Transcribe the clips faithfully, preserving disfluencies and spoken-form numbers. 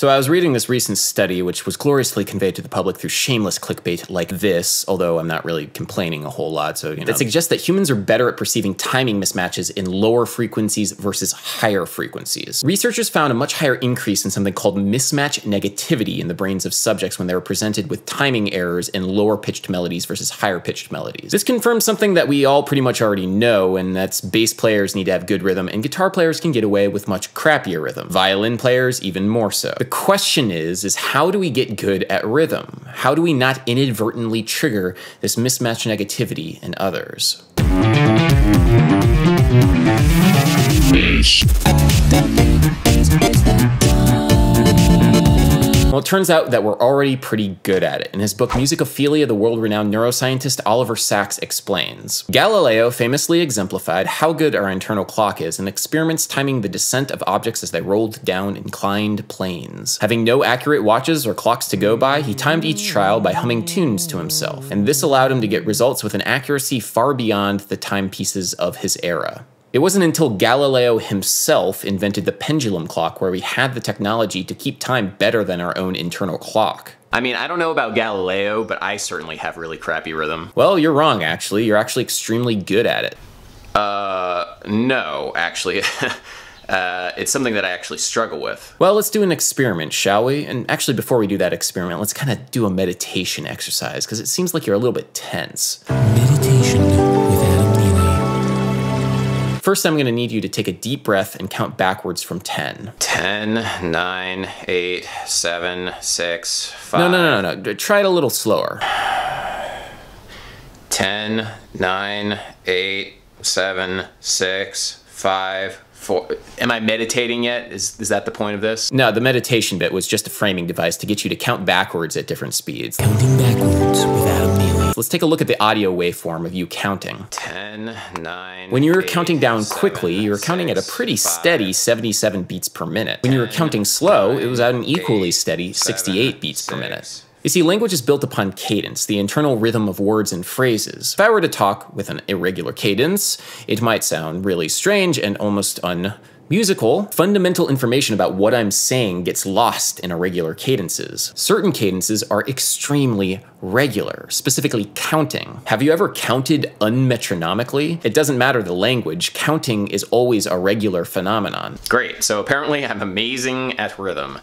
So I was reading this recent study, which was gloriously conveyed to the public through shameless clickbait like this, although I'm not really complaining a whole lot, so, you know, that suggests that humans are better at perceiving timing mismatches in lower frequencies versus higher frequencies. Researchers found a much higher increase in something called mismatch negativity in the brains of subjects when they were presented with timing errors in lower-pitched melodies versus higher-pitched melodies. This confirms something that we all pretty much already know, and that's bass players need to have good rhythm, and guitar players can get away with much crappier rhythm. Violin players, even more so. The question is, is how do we get good at rhythm? How do we not inadvertently trigger this mismatch negativity in others? Well, it turns out that we're already pretty good at it. In his book, Musicophilia, the world-renowned neuroscientist Oliver Sacks explains, Galileo famously exemplified how good our internal clock is in experiments timing the descent of objects as they rolled down inclined planes. Having no accurate watches or clocks to go by, he timed each trial by humming tunes to himself, and this allowed him to get results with an accuracy far beyond the timepieces of his era. It wasn't until Galileo himself invented the pendulum clock where we had the technology to keep time better than our own internal clock. I mean, I don't know about Galileo, but I certainly have really crappy rhythm. Well, you're wrong, actually. You're actually extremely good at it. Uh, no, actually. Uh, it's something that I actually struggle with. Well, let's do an experiment, shall we? And actually, before we do that experiment, let's kind of do a meditation exercise, because it seems like you're a little bit tense. Meditation with Adam Neely. First, I'm gonna need you to take a deep breath and count backwards from ten. ten, nine, eight, seven, six, five. No, no, no, no, no. Try it a little slower. ten, nine, eight, seven, six, five, four. Am I meditating yet? Is, is that the point of this? No, the meditation bit was just a framing device to get you to count backwards at different speeds. Counting backwards without me. Let's take a look at the audio waveform of you counting. ten, nine, when you were eight, counting down seven, quickly, you were six, counting at a pretty five, steady seventy-seven beats per minute. When ten, you were counting slow, nine, it was at an equally eight, steady sixty-eight seven, beats six. per minute. You see, language is built upon cadence, the internal rhythm of words and phrases. If I were to talk with an irregular cadence, it might sound really strange and almost unmusical. Fundamental information about what I'm saying gets lost in irregular cadences. Certain cadences are extremely regular, specifically counting. Have you ever counted unmetronomically? It doesn't matter the language, counting is always a regular phenomenon. Great, so apparently I'm amazing at rhythm.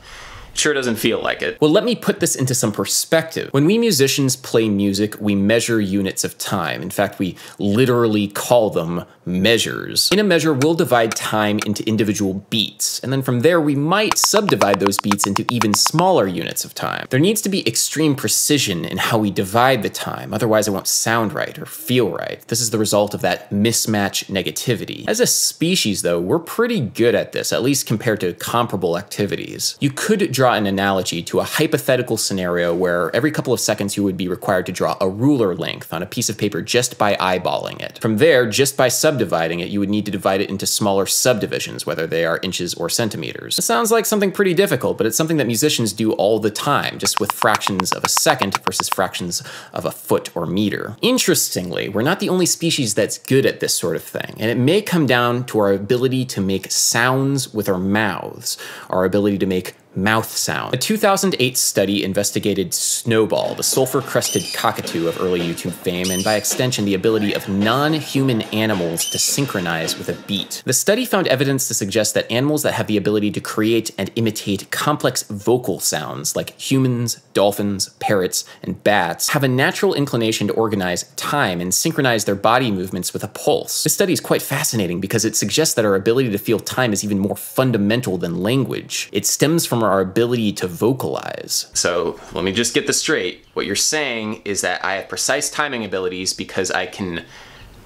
Sure doesn't feel like it. Well, let me put this into some perspective. When we musicians play music, we measure units of time. In fact, we literally call them measures. In a measure, we'll divide time into individual beats, and then from there, we might subdivide those beats into even smaller units of time. There needs to be extreme precision in how we divide the time, otherwise it won't sound right or feel right. This is the result of that mismatch negativity. As a species, though, we're pretty good at this, at least compared to comparable activities. You could draw an analogy to a hypothetical scenario where every couple of seconds you would be required to draw a ruler length on a piece of paper just by eyeballing it. From there, just by subdividing it, you would need to divide it into smaller subdivisions, whether they are inches or centimeters. It sounds like something pretty difficult, but it's something that musicians do all the time, just with fractions of a second versus fractions of a foot or meter. Interestingly, we're not the only species that's good at this sort of thing, and it may come down to our ability to make sounds with our mouths, our ability to make mouth sound. A two thousand eight study investigated Snowball, the sulfur-crested cockatoo of early YouTube fame, and by extension, the ability of non-human animals to synchronize with a beat. The study found evidence to suggest that animals that have the ability to create and imitate complex vocal sounds, like humans, dolphins, parrots, and bats, have a natural inclination to organize time and synchronize their body movements with a pulse. This study is quite fascinating because it suggests that our ability to feel time is even more fundamental than language. It stems from our ability to vocalize. So let me just get this straight. What you're saying is that I have precise timing abilities because I can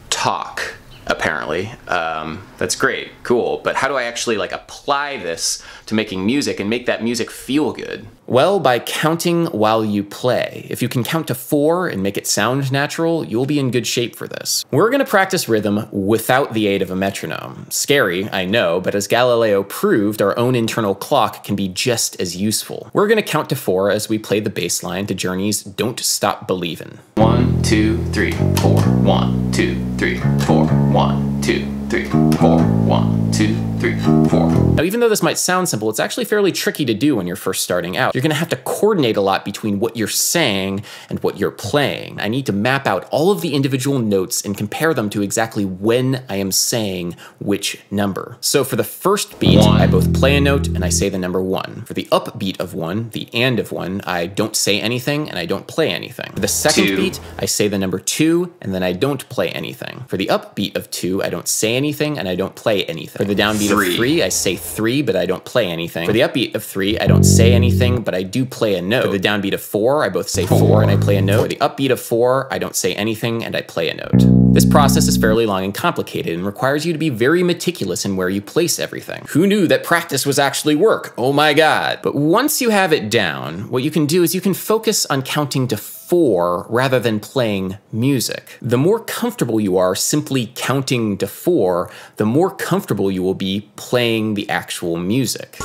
talk, apparently. Um, that's great, cool. But how do I actually like apply this to making music and make that music feel good? Well, by counting while you play. If you can count to four and make it sound natural, you'll be in good shape for this. We're gonna practice rhythm without the aid of a metronome. Scary, I know, but as Galileo proved, our own internal clock can be just as useful. We're gonna count to four as we play the bass line to Journey's Don't Stop Believin'. One, two, three, four. One, two, three, four. One, two, three, four. One, two, three. three, four. Now, even though this might sound simple, it's actually fairly tricky to do when you're first starting out. You're gonna have to coordinate a lot between what you're saying and what you're playing. I need to map out all of the individual notes and compare them to exactly when I am saying which number. So for the first beat, one. I both play a note and I say the number one. For the upbeat of one, the and of one, I don't say anything and I don't play anything. For the second two. beat, I say the number two and then I don't play anything. For the upbeat of two, I don't say anything and I don't play anything. For the downbeat three. of three, I say three, but I don't play anything. For the upbeat of three, I don't say anything, but I do play a note. For the downbeat of four, I both say four, four and I play a note. For the upbeat of four, I don't say anything and I play a note. This process is fairly long and complicated and requires you to be very meticulous in where you place everything. Who knew that practice was actually work? Oh my God. But once you have it down, what you can do is you can focus on counting to four rather than playing music. The more comfortable you are simply counting to four, the more comfortable you will be playing the actual music.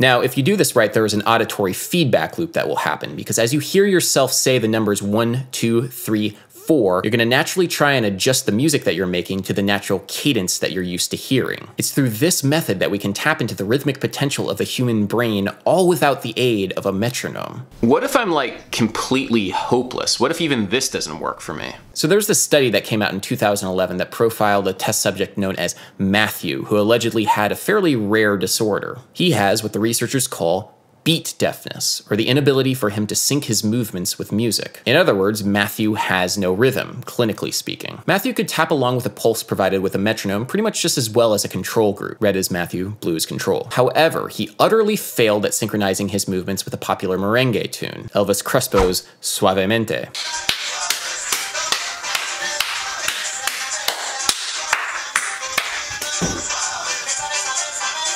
Now, if you do this right, there is an auditory feedback loop that will happen, because as you hear yourself say the numbers one, two, three, four, you're gonna naturally try and adjust the music that you're making to the natural cadence that you're used to hearing. It's through this method that we can tap into the rhythmic potential of the human brain, all without the aid of a metronome. What if I'm like completely hopeless? What if even this doesn't work for me? So there's this study that came out in two thousand eleven that profiled a test subject known as Matthew, who allegedly had a fairly rare disorder. He has what the researchers call beat deafness, or the inability for him to sync his movements with music. In other words, Matthew has no rhythm, clinically speaking. Matthew could tap along with a pulse provided with a metronome pretty much just as well as a control group. Red is Matthew, blue is control. However, he utterly failed at synchronizing his movements with a popular merengue tune, Elvis Crespo's Suavemente.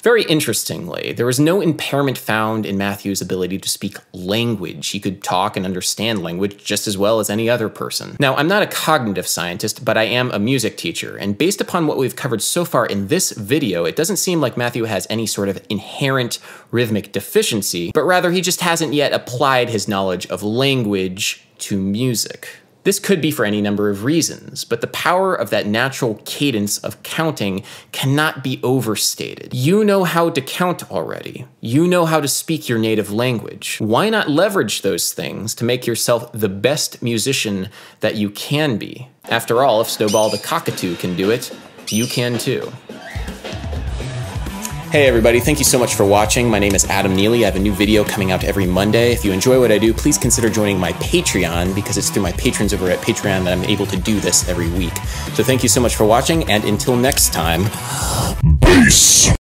Very interestingly, there was no impairment found in Matthew's ability to speak language. He could talk and understand language just as well as any other person. Now, I'm not a cognitive scientist, but I am a music teacher, and based upon what we've covered so far in this video, it doesn't seem like Matthew has any sort of inherent rhythmic deficiency, but rather he just hasn't yet applied his knowledge of language to music. This could be for any number of reasons, but the power of that natural cadence of counting cannot be overstated. You know how to count already. You know how to speak your native language. Why not leverage those things to make yourself the best musician that you can be? After all, if Snowball the Cockatoo can do it, you can too. Hey everybody, thank you so much for watching. My name is Adam Neely. I have a new video coming out every Monday. If you enjoy what I do, please consider joining my Patreon, because it's through my patrons over at Patreon that I'm able to do this every week. So thank you so much for watching, and until next time, peace!